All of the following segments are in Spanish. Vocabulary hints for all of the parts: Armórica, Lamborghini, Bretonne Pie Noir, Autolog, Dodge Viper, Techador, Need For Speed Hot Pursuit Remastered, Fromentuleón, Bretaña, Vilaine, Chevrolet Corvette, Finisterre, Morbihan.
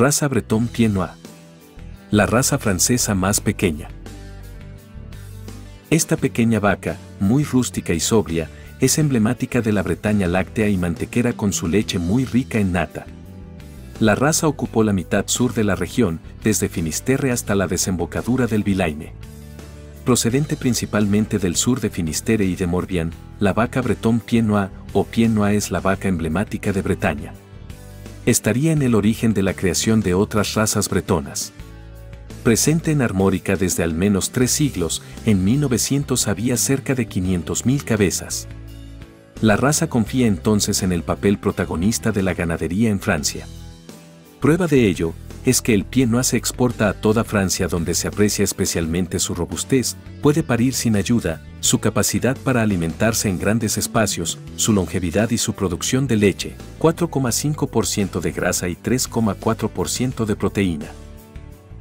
Raza Bretonne Pie Noir. La raza francesa más pequeña. Esta pequeña vaca, muy rústica y sobria, es emblemática de la Bretaña láctea y mantequera con su leche muy rica en nata. La raza ocupó la mitad sur de la región, desde Finisterre hasta la desembocadura del Vilaine. Procedente principalmente del sur de Finisterre y de Morbihan, la vaca Bretonne Pie Noir o Pie Noir es la vaca emblemática de Bretaña. Estaría en el origen de la creación de otras razas bretonas. Presente en Armórica desde al menos 3 siglos, en 1900 había cerca de 500.000 cabezas. La raza confía entonces en el papel protagonista de la ganadería en Francia. Prueba de ello es que el Pie Noir se exporta a toda Francia, donde se aprecia especialmente su robustez, puede parir sin ayuda, su capacidad para alimentarse en grandes espacios, su longevidad y su producción de leche, 4,5% de grasa y 3,4% de proteína.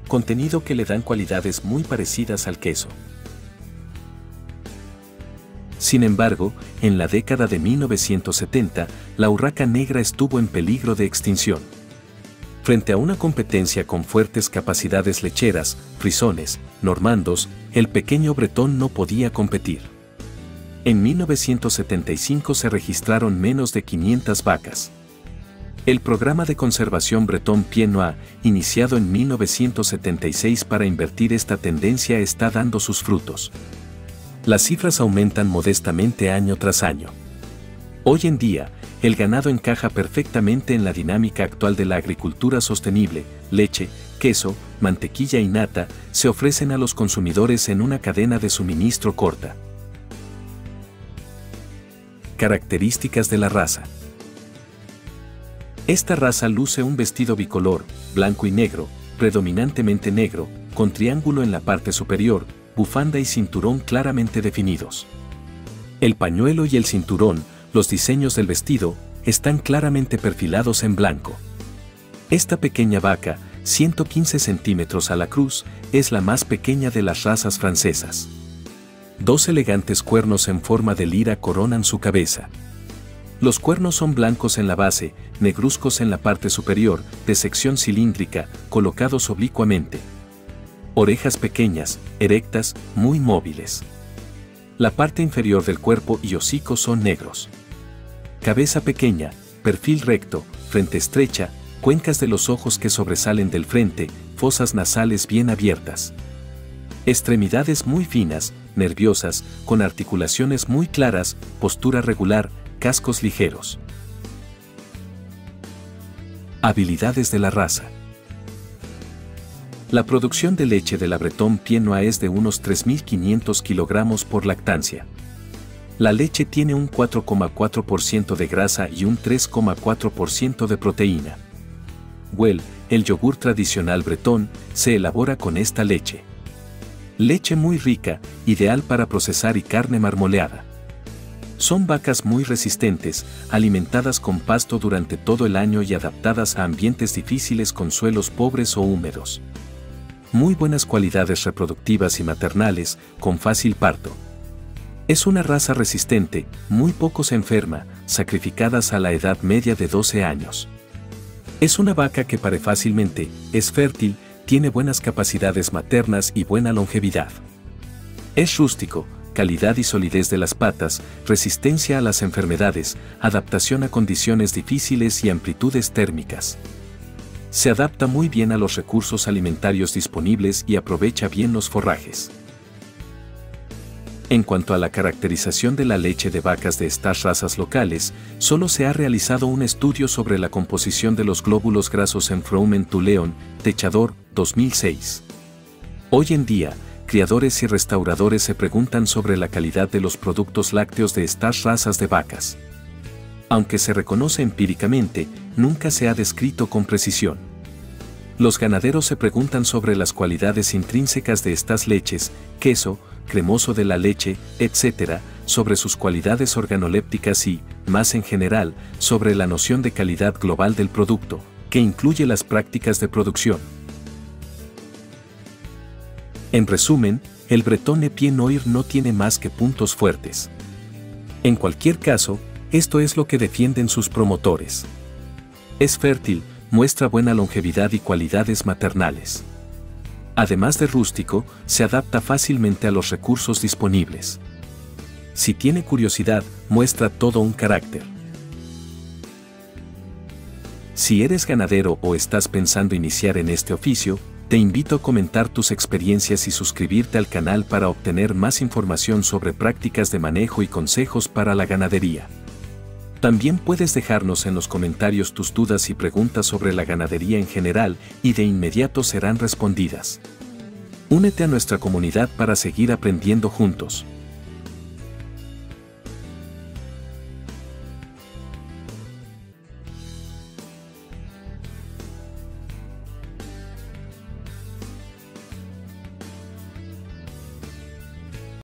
Contenido que le dan cualidades muy parecidas al queso. Sin embargo, en la década de 1970, la urraca negra estuvo en peligro de extinción. Frente a una competencia con fuertes capacidades lecheras, frisones, normandos, el pequeño bretón no podía competir. En 1975 se registraron menos de 500 vacas. El programa de conservación Bretonne Pie Noir, iniciado en 1976 para invertir esta tendencia, está dando sus frutos. Las cifras aumentan modestamente año tras año. Hoy en día, el ganado encaja perfectamente en la dinámica actual de la agricultura sostenible. Leche, queso, mantequilla y nata se ofrecen a los consumidores en una cadena de suministro corta. Características de la raza. Esta raza luce un vestido bicolor, blanco y negro, predominantemente negro, con triángulo en la parte superior, bufanda y cinturón claramente definidos. El pañuelo y el cinturón, los diseños del vestido, están claramente perfilados en blanco. Esta pequeña vaca, 115 centímetros a la cruz, es la más pequeña de las razas francesas. 2 elegantes cuernos en forma de lira coronan su cabeza. Los cuernos son blancos en la base, negruzcos en la parte superior, de sección cilíndrica, colocados oblicuamente. Orejas pequeñas, erectas, muy móviles. La parte inferior del cuerpo y hocico son negros. Cabeza pequeña, perfil recto, frente estrecha, cuencas de los ojos que sobresalen del frente, fosas nasales bien abiertas. Extremidades muy finas, nerviosas, con articulaciones muy claras, postura regular, cascos ligeros. Habilidades de la raza. La producción de leche de la Bretonne Pie Noir es de unos 3.500 kilogramos por lactancia. La leche tiene un 4,4% de grasa y un 3,4% de proteína. El yogur tradicional bretón se elabora con esta leche. Leche muy rica, ideal para procesar y carne marmoleada. Son vacas muy resistentes, alimentadas con pasto durante todo el año y adaptadas a ambientes difíciles con suelos pobres o húmedos. Muy buenas cualidades reproductivas y maternales, con fácil parto. Es una raza resistente, muy poco se enferma, sacrificadas a la edad media de 12 años. Es una vaca que pare fácilmente, es fértil, tiene buenas capacidades maternas y buena longevidad. Es rústico, calidad y solidez de las patas, resistencia a las enfermedades, adaptación a condiciones difíciles y amplitudes térmicas. Se adapta muy bien a los recursos alimentarios disponibles y aprovecha bien los forrajes. En cuanto a la caracterización de la leche de vacas de estas razas locales, solo se ha realizado un estudio sobre la composición de los glóbulos grasos en Fromentuleón, Techador, 2006. Hoy en día, criadores y restauradores se preguntan sobre la calidad de los productos lácteos de estas razas de vacas. Aunque se reconoce empíricamente, nunca se ha descrito con precisión. Los ganaderos se preguntan sobre las cualidades intrínsecas de estas leches, queso, cremoso de la leche, etc., sobre sus cualidades organolépticas y, más en general, sobre la noción de calidad global del producto, que incluye las prácticas de producción. En resumen, el Bretonne Pie Noir no tiene más que puntos fuertes. En cualquier caso, esto es lo que defienden sus promotores. Es fértil, muestra buena longevidad y cualidades maternales. Además de rústico, se adapta fácilmente a los recursos disponibles. Si tiene curiosidad, muestra todo un carácter. Si eres ganadero o estás pensando iniciar en este oficio, te invito a comentar tus experiencias y suscribirte al canal para obtener más información sobre prácticas de manejo y consejos para la ganadería. También puedes dejarnos en los comentarios tus dudas y preguntas sobre la ganadería en general y de inmediato serán respondidas. Únete a nuestra comunidad para seguir aprendiendo juntos.